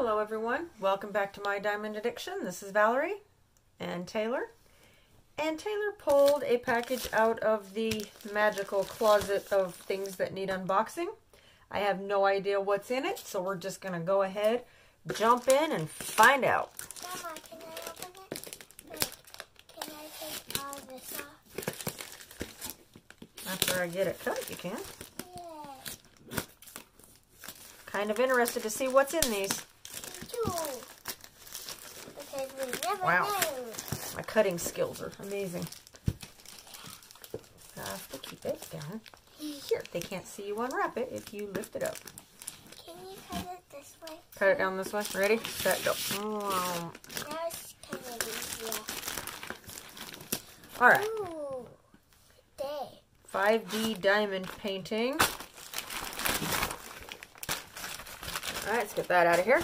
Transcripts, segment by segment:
Hello everyone, welcome back to My Diamond Addiction. This is Valerie and Taylor. And Taylor pulled a package out of the magical closet of things that need unboxing. I have no idea what's in it, so we're just going to go ahead, jump in, and find out. Mama, can I open it? Can I take all this off? After I get it cut, you can. Yeah. Kind of interested to see what's in these. Wow, my cutting skills are amazing. I have to keep it down here. They can't see you unwrap it if you lift it up. Can you cut it this way? Cut it down this way. Ready? Set, go. Now it's kind of easier. All right. Ooh, day. 5D diamond painting. All right, let's get that out of here.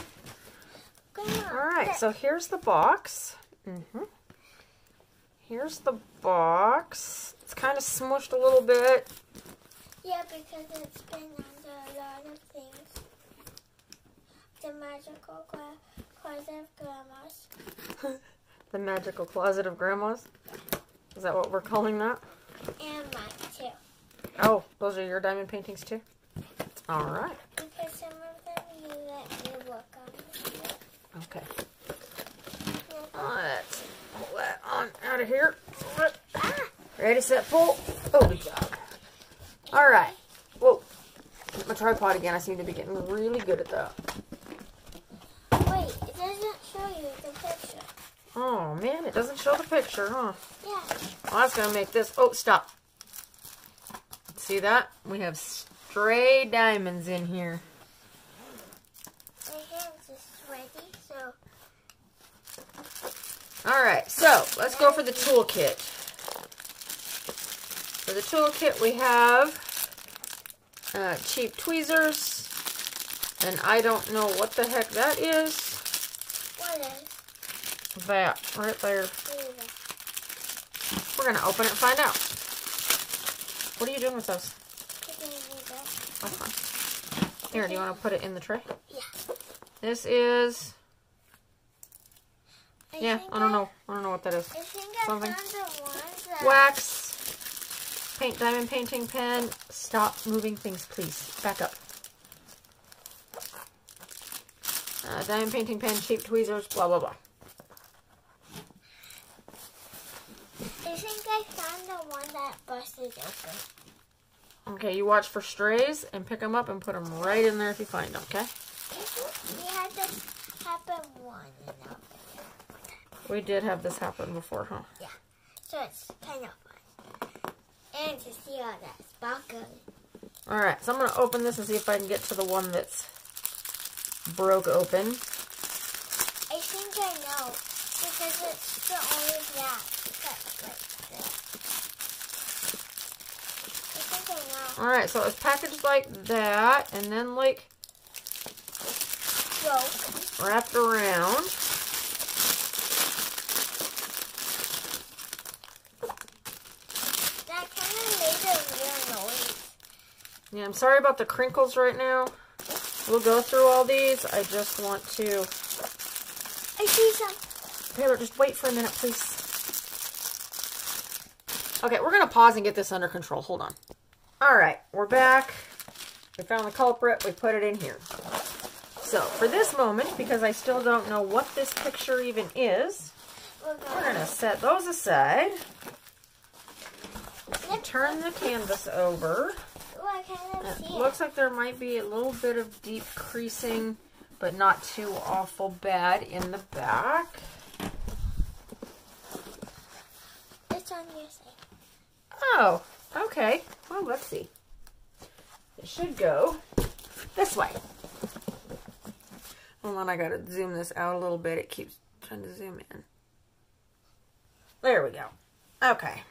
Alright, so here's the box. Here's the box. It's kind of smushed a little bit. Yeah, because it's been under a lot of things. The magical closet of grandmas. The magical closet of grandmas? Is that what we're calling that? And mine too. Oh, those are your diamond paintings too? Alright. Because some of them you let me look on. Okay. Let's pull that on out of here. Ready, set, pull. Oh, good job. All right. Whoa. Hit my tripod again. I seem to be getting really good at that. Wait, it doesn't show you the picture. Oh, man, it doesn't show the picture, huh? Yeah. Well, that's going to make this. Oh, stop. See that? We have stray diamonds in here. Alright, so let's go for the toolkit. For the toolkit we have cheap tweezers, and I don't know what the heck that is. What is? That, right there. We're going to open it and find out. What are you doing with those? Uh-huh. Here, do you want to put it in the tray? Yeah. This is... Yeah, I don't know what that is. I think I found the ones that... Wax, paint, diamond painting pen. Stop moving things, please. Back up. Diamond painting pen, cheap tweezers, blah, blah, blah. I think I found the one that busted open. Okay, you watch for strays and pick them up and put them right in there if you find them, okay? We had this happen one enough. We did have this happen before, huh? Yeah. So it's kind of fun. And to see all that sparkle. Alright, so I'm going to open this and see if I can get to the one that's broke open. I think I know. Because it's the only black that's like this. I think I know. Alright, so it was packaged like that. And then like... broke. Wrapped around. Yeah, I'm sorry about the crinkles right now. We'll go through all these. I just want to... I see some. Taylor, just wait for a minute, please. Okay, we're going to pause and get this under control. Hold on. All right, we're back. We found the culprit. We put it in here. So, for this moment, because I still don't know what this picture even is, we're going to set those aside. Turn the canvas over. It looks like there might be a little bit of deep creasing, but not too awful bad in the back. It's on your side. Oh, okay. Well, let's see. It should go this way. Hold on, I gotta zoom this out a little bit. It keeps trying to zoom in. There we go. Okay.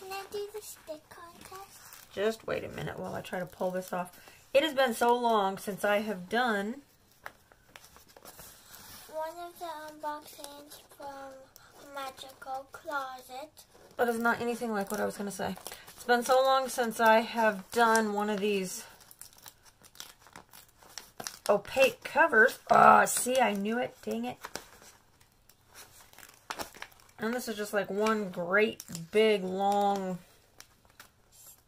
Can I do the stick contest? Just wait a minute while I try to pull this off. It has been so long since I have done one of the unboxings from Magical Closet. That is not anything like what I was going to say. It's been so long since I have done one of these opaque covers. Oh, see, I knew it. Dang it. And this is just like one great, big, long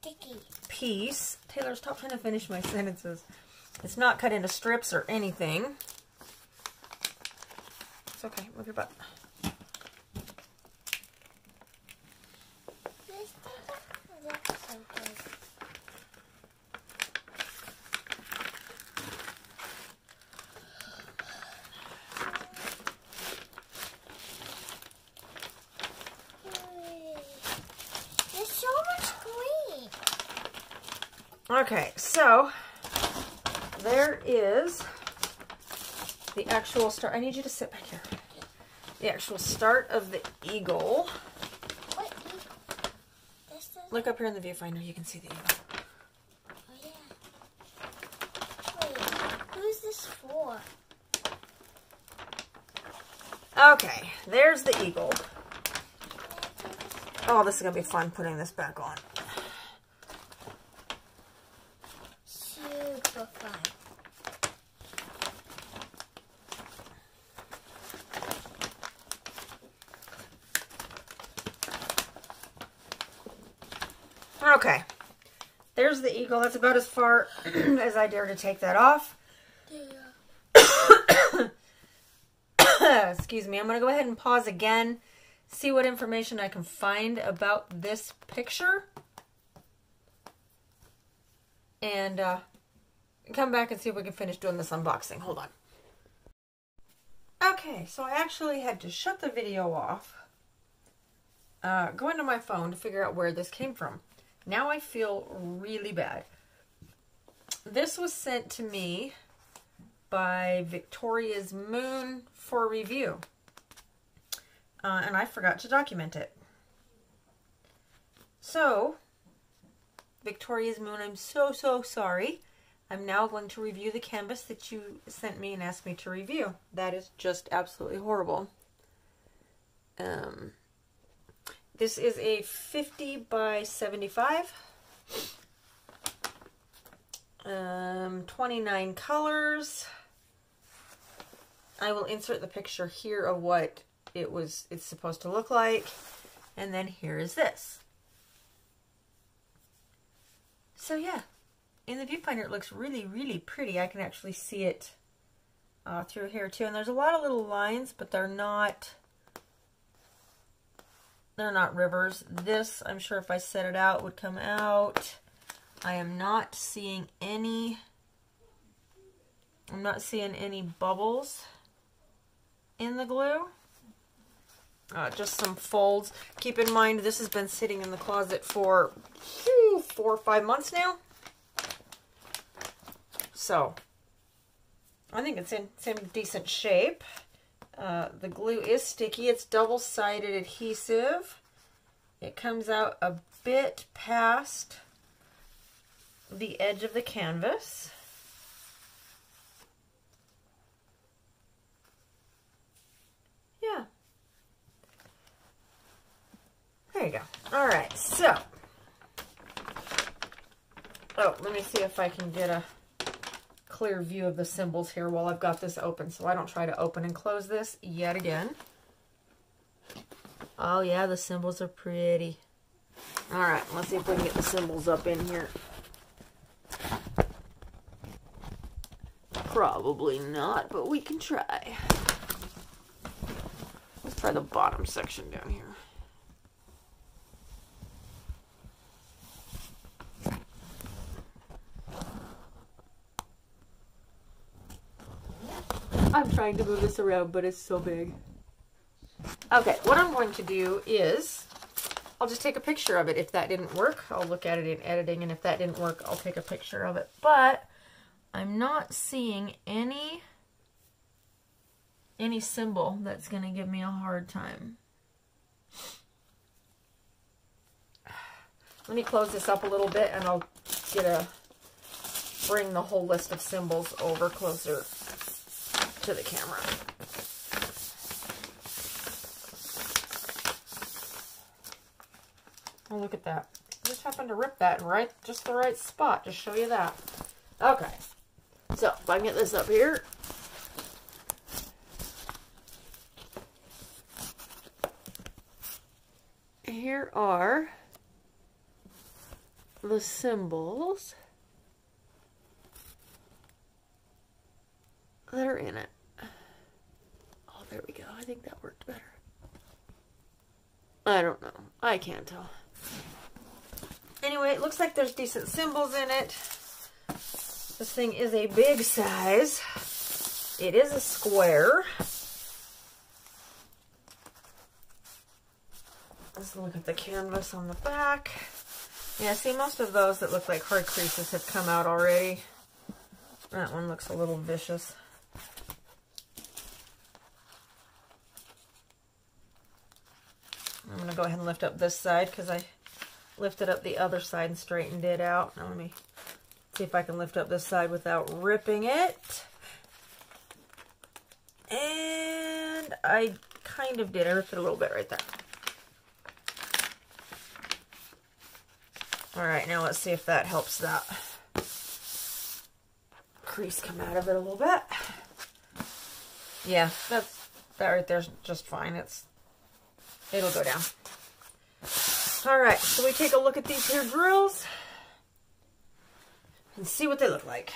sticky piece. Taylor, stop trying to finish my sentences. It's not cut into strips or anything. It's okay. Move your butt. Okay, so there is the actual start. I need you to sit back here. The actual start of the eagle. What eagle? Look up here in the viewfinder. You can see the eagle. Oh, yeah. Wait, who's this for? Okay, there's the eagle. Oh, this is going to be fun putting this back on. Okay, there's the eagle. That's about as far as I dare to take that off. Yeah. Excuse me. I'm going to go ahead and pause again, see what information I can find about this picture, and come back and see if we can finish doing this unboxing. Hold on. Okay, so I actually had to shut the video off, go into my phone to figure out where this came from. Now I feel really bad. This was sent to me by Victoria's Moon for review. And I forgot to document it. So, Victoria's Moon, I'm so, so sorry. I'm now going to review the canvas that you sent me and asked me to review. That is just absolutely horrible. This is a 50 by 75, 29 colors. I will insert the picture here of what it's supposed to look like. And then here is this. So yeah, in the viewfinder it looks really, really pretty. I can actually see it through here too. And there's a lot of little lines, but they're not rivers. This, I'm sure if I set it out, would come out. I am not seeing any, I'm not seeing any bubbles in the glue. Just some folds. Keep in mind, this has been sitting in the closet for 4 or 5 months now. So, I think it's in some decent shape. The glue is sticky. It's double-sided adhesive. It comes out a bit past the edge of the canvas. Yeah. There you go. All right, so. Oh, let me see if I can get a clear view of the symbols here while I've got this open, so I don't try to open and close this yet again. Oh yeah, the symbols are pretty. All right, let's see if we can get the symbols up in here. Probably not, but we can try. Let's try the bottom section down here. I'm trying to move this around, but it's so big. Okay, what I'm going to do is, I'll just take a picture of it. If that didn't work, I'll look at it in editing, and if that didn't work, I'll take a picture of it. But I'm not seeing any symbol that's going to give me a hard time. Let me close this up a little bit, and I'll bring the whole list of symbols over closer to the camera. Oh, look at that. I just happened to rip that in just the right spot to show you that. Okay. So if I can get this up here. Here are the symbols that are in it. Oh, there we go. I think that worked better. I don't know. I can't tell. Anyway, it looks like there's decent symbols in it. This thing is a big size. It is a square. Let's look at the canvas on the back. Yeah, see, most of those that look like hard creases have come out already. That one looks a little vicious. I'm going to go ahead and lift up this side because I lifted up the other side and straightened it out. Now let me see if I can lift up this side without ripping it. And I kind of did. I ripped it a little bit right there. Alright, now let's see if that helps that crease come out of it a little bit. Yeah, that right there's just fine. It'll go down. Alright, so we take a look at these here drills and see what they look like.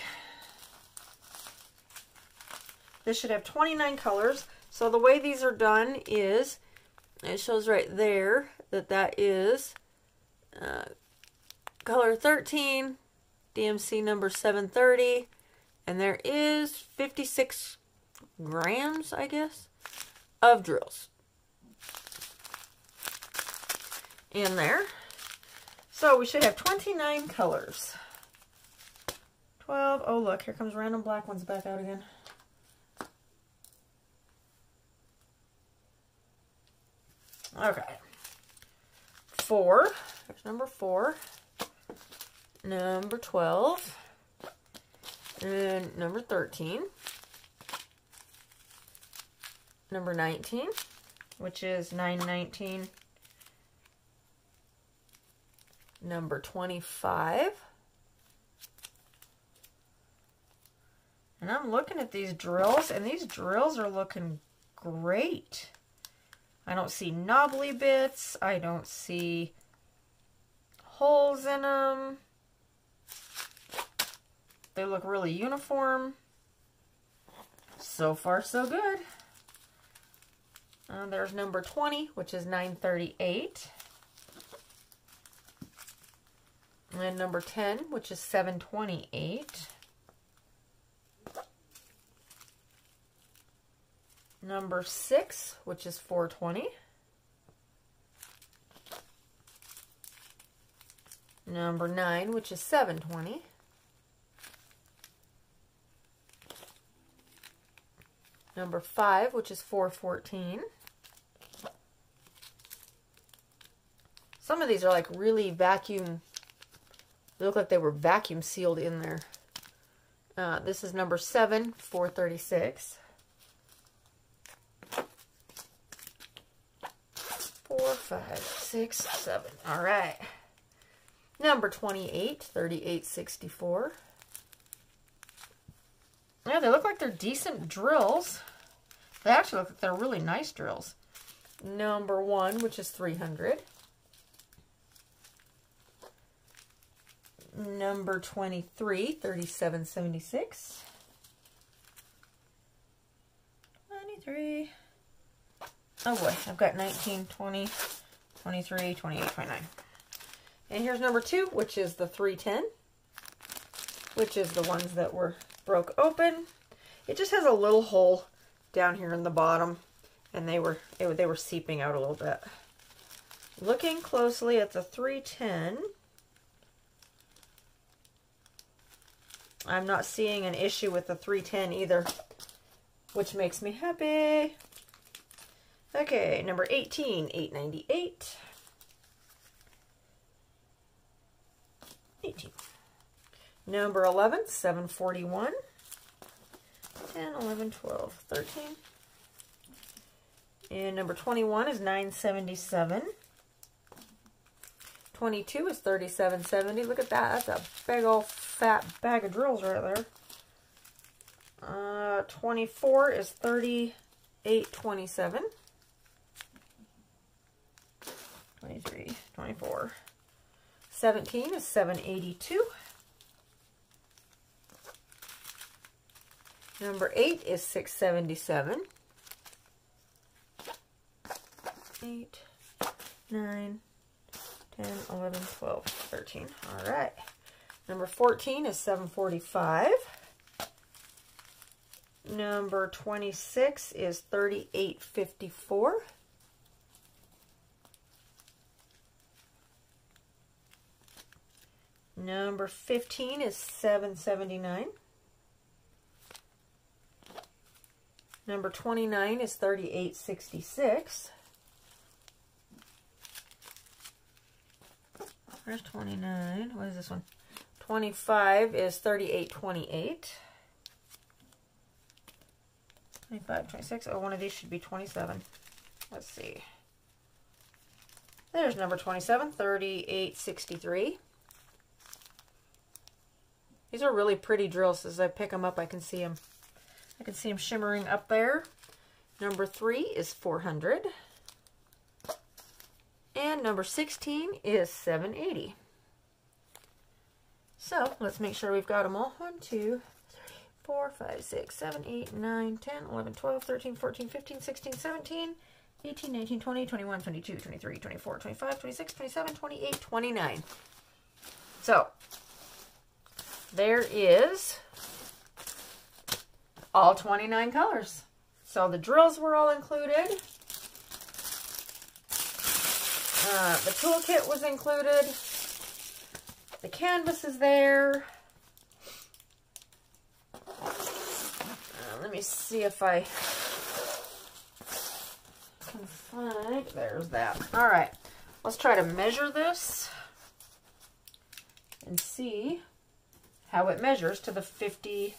This should have 29 colors. So the way these are done is, it shows right there that is color 13, DMC number 730, and there is 56 grams, I guess, of drills in there. So we should have 29 colors. 12, oh look, here comes random black ones back out again. Okay. 4, there's number 4, number 12, and number 13, number 19, which is 919, number 25, and I'm looking at these drills, and these drills are looking great. I don't see knobbly bits. I don't see holes in them. They look really uniform. So far, so good. There's number 20, which is 938. And number 10, which is 728. Number 6, which is 420. Number 9, which is 720. Number 5, which is 414. Some of these are like really vacuum, they look like they were vacuum sealed in there. This is number 7, 436. 4, 5, 6, 7. All right. Number 28, 3864. Yeah, they look like they're decent drills. They actually look like they're really nice drills. Number 1, which is 300. Number 23, 3776. 93. Oh boy, I've got 19, 20, 23, 28, 29. And here's number 2, which is the 310, which is the ones that were broke open. It just has a little hole down here in the bottom, and they were seeping out a little bit. Looking closely at the 310, I'm not seeing an issue with the 310 either, which makes me happy. Okay, number 18, 898. 18. Number 11, 741. 10, 11, 12, 13. And number 21 is 977. 22 is 3770. Look at that. That's a big old fat bag of drills right there. 24 is 38.27. 23, 24. 17 is 7.82. Number 8 is 6.77. 8, 9, 10, 11, 12, 13. All right. Number 14 is 7.45. Number 26 is 38.54. Number 15 is 7.79. Number 29 is 38.66. Where's 29? What is this one? 25 is 38.28. 25, 26. Oh, one of these should be 27. Let's see. There's number 27, 38.63. These are really pretty drills. As I pick them up, I can see them. I can see them shimmering up there. Number 3 is 400. And number 16 is 780. So let's make sure we've got them all. 1, 2, 3, 4, 5, 6, 7, 8, 9, 10, 11, 12, 13, 14, 15, 16, 17, 18, 19, 20, 21, 22, 23, 24, 25, 26, 27, 28, 29. So there is all 29 colors. So the drills were all included. The toolkit was included. The canvas is there. Let me see if I can find. There's that. All right. Let's try to measure this and see how it measures to the 50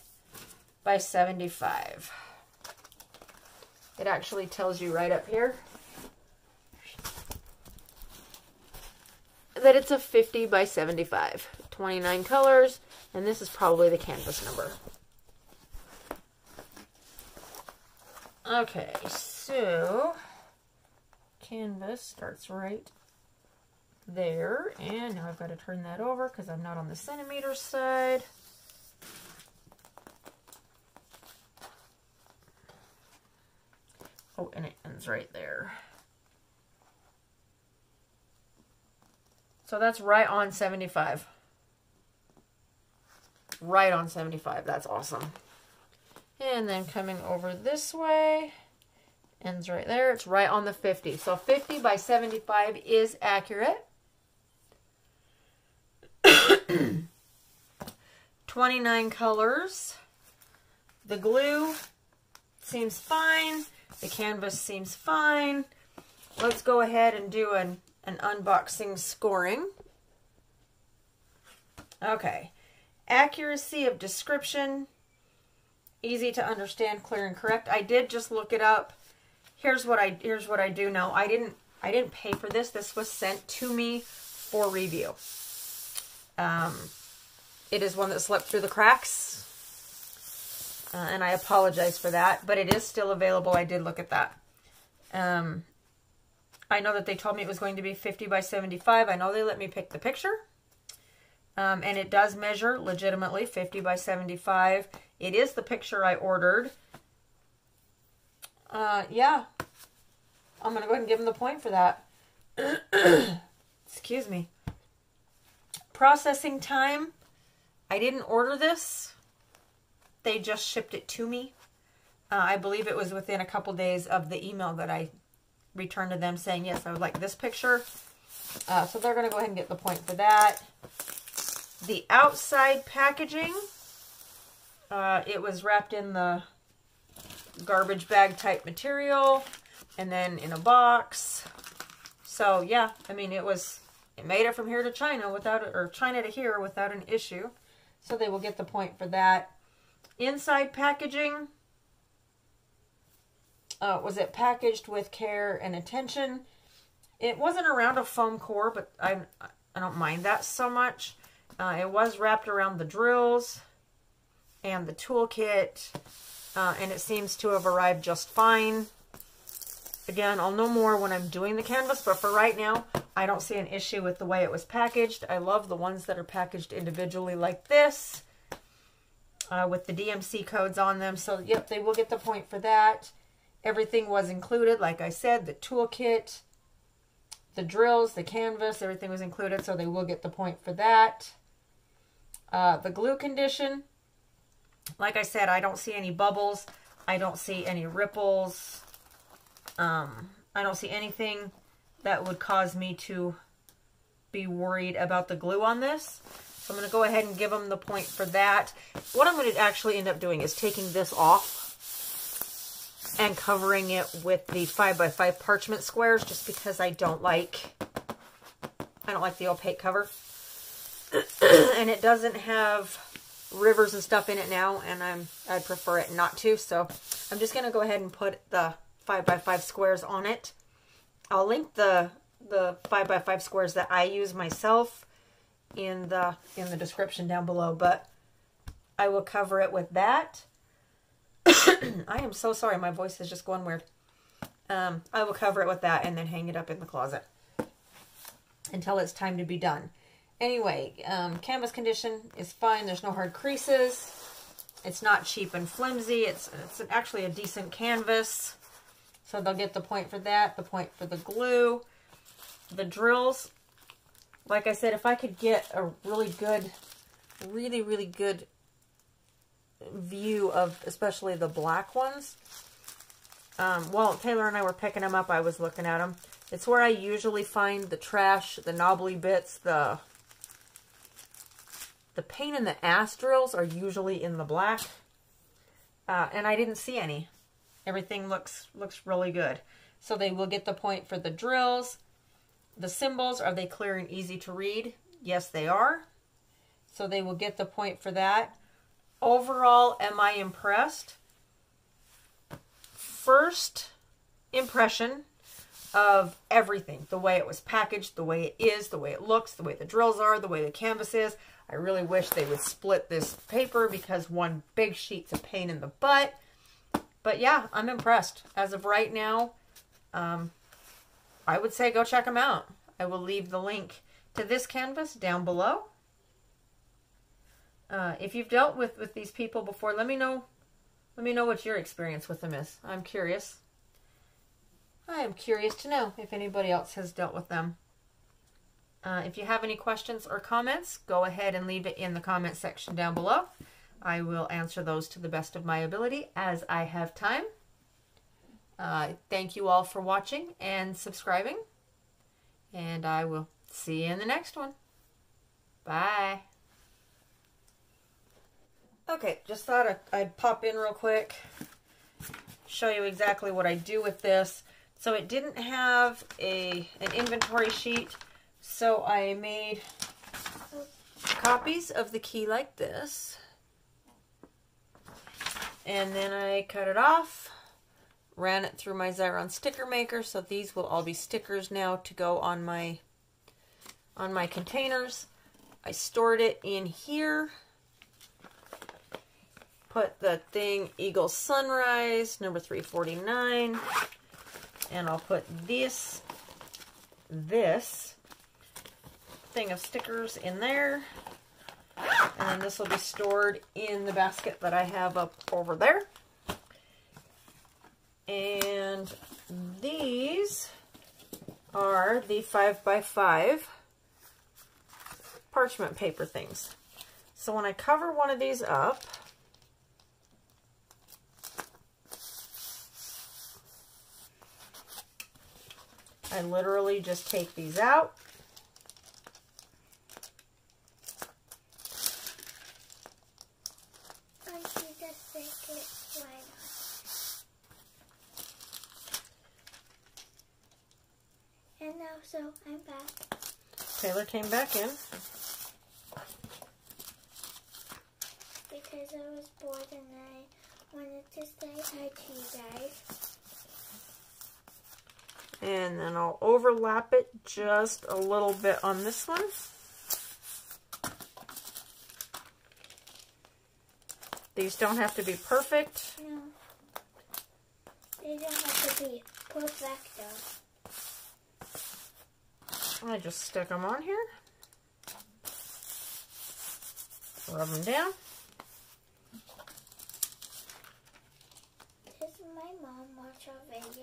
by 75. It actually tells you right up here that it's a 50 by 75, 29 colors, and this is probably the canvas number. Okay, so canvas starts right there, and now I've got to turn that over because I'm not on the centimeter side. Oh, and it ends right there. So that's right on 75. Right on 75. That's awesome. And then coming over this way, ends right there. It's right on the 50. So 50 by 75 is accurate. 29 colors. The glue seems fine. The canvas seems fine. Let's go ahead and do an unboxing scoring. Okay. Accuracy of description. Easy to understand, clear and correct. I did just look it up. Here's what I do know. I didn't pay for this. This was sent to me for review. It is one that slipped through the cracks. And I apologize for that, but it is still available. I did look at that. I know that they told me it was going to be 50 by 75. I know they let me pick the picture. And it does measure legitimately 50 by 75. It is the picture I ordered. Yeah. I'm going to go ahead and give them the point for that. Excuse me. Processing time. I didn't order this. They just shipped it to me. I believe it was within a couple days of the email that I returned to them saying, yes, I would like this picture. So they're going to go ahead and get the point for that. The outside packaging, it was wrapped in the garbage bag type material and then in a box. So yeah, I mean, it made it from here to China without, or China to here without an issue. So they will get the point for that. Inside packaging, was it packaged with care and attention? It wasn't around a foam core, but I don't mind that so much. It was wrapped around the drills and the toolkit, and it seems to have arrived just fine. Again, I'll know more when I'm doing the canvas, but for right now, I don't see an issue with the way it was packaged. I love the ones that are packaged individually like this, with the DMC codes on them. So, yep, they will get the point for that. Everything was included, like I said, the toolkit, the drills, the canvas, everything was included, so they will get the point for that. The glue condition, like I said, I don't see any bubbles. I don't see any ripples. I don't see anything that would cause me to be worried about the glue on this. So I'm going to go ahead and give them the point for that. What I'm going to actually end up doing is taking this off and covering it with the 5x5 parchment squares, just because I don't like the opaque cover. And it doesn't have rivers and stuff in it now, and I prefer it not to. So I'm just going to go ahead and put the 5x5 squares on it. I'll link the 5x5 squares that I use myself in the description down below, but I will cover it with that. I am so sorry, my voice is just going weird. I will cover it with that and then hang it up in the closet until it's time to be done. Anyway, canvas condition is fine. There's no hard creases. It's not cheap and flimsy. It's actually a decent canvas. So they'll get the point for that, the point for the glue, the drills. Like I said, if I could get a really good, really, really good view of especially the black ones. While Taylor and I were picking them up, I was looking at them. It's where I usually find the trash, the knobbly bits, the pain in the ass drills are usually in the black. And I didn't see any. Everything looks really good. So they will get the point for the drills. The symbols, are they clear and easy to read? Yes, they are. So they will get the point for that. Overall, am I impressed? First impression of everything. The way it was packaged, the way it is, the way it looks, the way the drills are, the way the canvas is. I really wish they would split this paper because one big sheet's a pain in the butt. But yeah, I'm impressed. As of right now, I would say go check them out. I will leave the link to this canvas down below. If you've dealt with these people before, let me know what your experience with them is. I'm curious. I am curious to know if anybody else has dealt with them. If you have any questions or comments, go ahead and leave it in the comment section down below. I will answer those to the best of my ability as I have time. Thank you all for watching and subscribing, and I will see you in the next one. Bye. Okay, just thought I'd pop in real quick, show you exactly what I do with this. So it didn't have an inventory sheet, so I made copies of the key like this. And then I cut it off, ran it through my Xyron sticker maker. So these will all be stickers now to go on my containers. I stored it in here. Put the thing Eagle Sunrise, number 349. And I'll put this thing of stickers in there. And then this will be stored in the basket that I have up over there. And these are the 5x5 parchment paper things. So when I cover one of these up, I literally just take these out. So I'm back. Taylor came back in. Because I was bored and I wanted to say hi to you guys. And then I'll overlap it just a little bit on this one. These don't have to be perfect. No. They don't have to be perfecto. I just stick them on here. Rub them down. Does my mom watch our videos?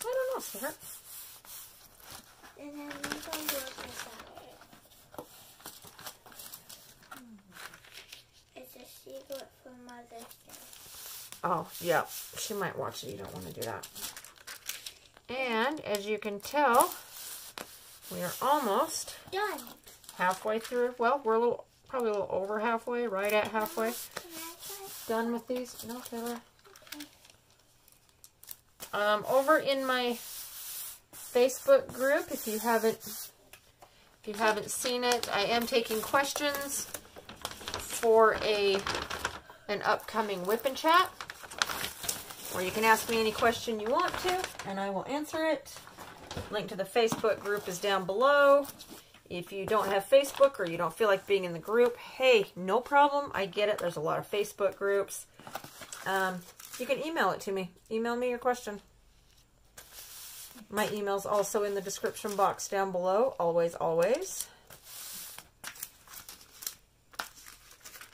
I don't know, sweetheart. And then I'm going to work this out. It's a secret for Mother's Day. Oh, yeah. She might watch it. You don't want to do that. And, as you can tell, we are almost done. Halfway through. Well, we're a little... Probably a little over halfway, right at halfway. Done with these. No, Taylor. Okay. Over in my Facebook group, if you haven't seen it, I am taking questions for an upcoming Whip and Chat, where you can ask me any question you want to, and I will answer it. Link to the Facebook group is down below. If you don't have Facebook or you don't feel like being in the group, hey, no problem. I get it. There's a lot of Facebook groups. You can email it to me. Email me your question. My email's also in the description box down below. Always, always.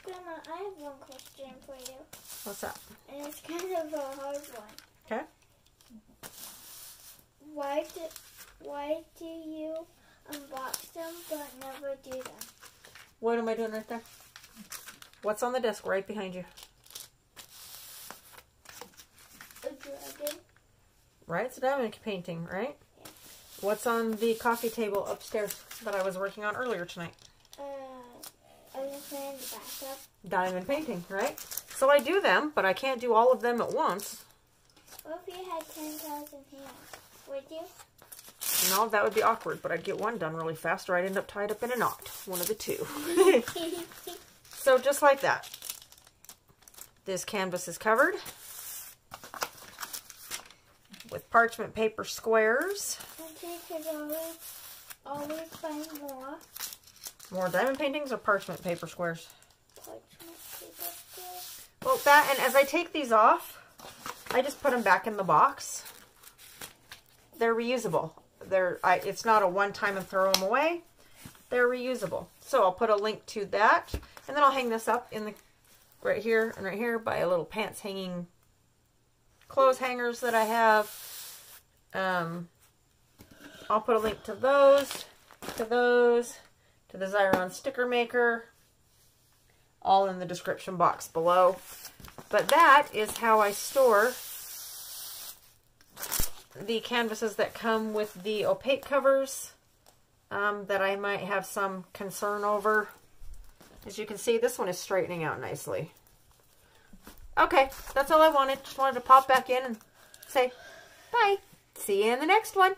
Grandma, I have one question for you. What's that? And it's kind of a hard one. Okay. Why do you... unbox them, but never do them. What am I doing right there? What's on the desk right behind you? A dragon. Right? It's a diamond painting, right? Yeah. What's on the coffee table upstairs that I was working on earlier tonight? I was playing the bathtub. Diamond painting, right? So I do them, but I can't do all of them at once. What if you had 10,000 hands? Would you? No, that would be awkward, but I'd get one done really fast or I'd end up tied up in a knot. One of the two. So just like that. This canvas is covered with parchment paper squares. And you could always find more. More diamond paintings or parchment paper squares? Parchment paper squares. Well, that, and as I take these off, I just put them back in the box. They're reusable. It's not a one-time and throw them away. They're reusable. So I'll put a link to that, and then I'll hang this up in the right here and right here by a little pants hanging clothes hangers that I have. I'll put a link to those, to the Xyron sticker maker, all in the description box below. But that is how I store the canvases that come with the opaque covers that I might have some concern over. As you can see, this one is straightening out nicely. Okay, that's all I wanted. Just wanted to pop back in and say bye. See you in the next one.